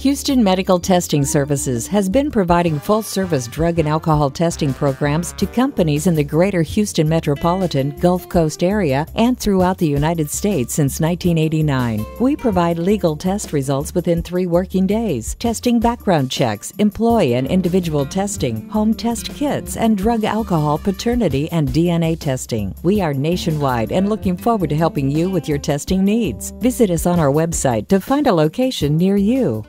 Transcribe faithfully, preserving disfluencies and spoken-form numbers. Houston Medical Testing Services has been providing full-service drug and alcohol testing programs to companies in the greater Houston metropolitan, Gulf Coast area and throughout the United States since nineteen eighty-nine. We provide legal test results within three working days, testing background checks, employee and individual testing, home test kits, and drug alcohol paternity and D N A testing. We are nationwide and looking forward to helping you with your testing needs. Visit us on our website to find a location near you.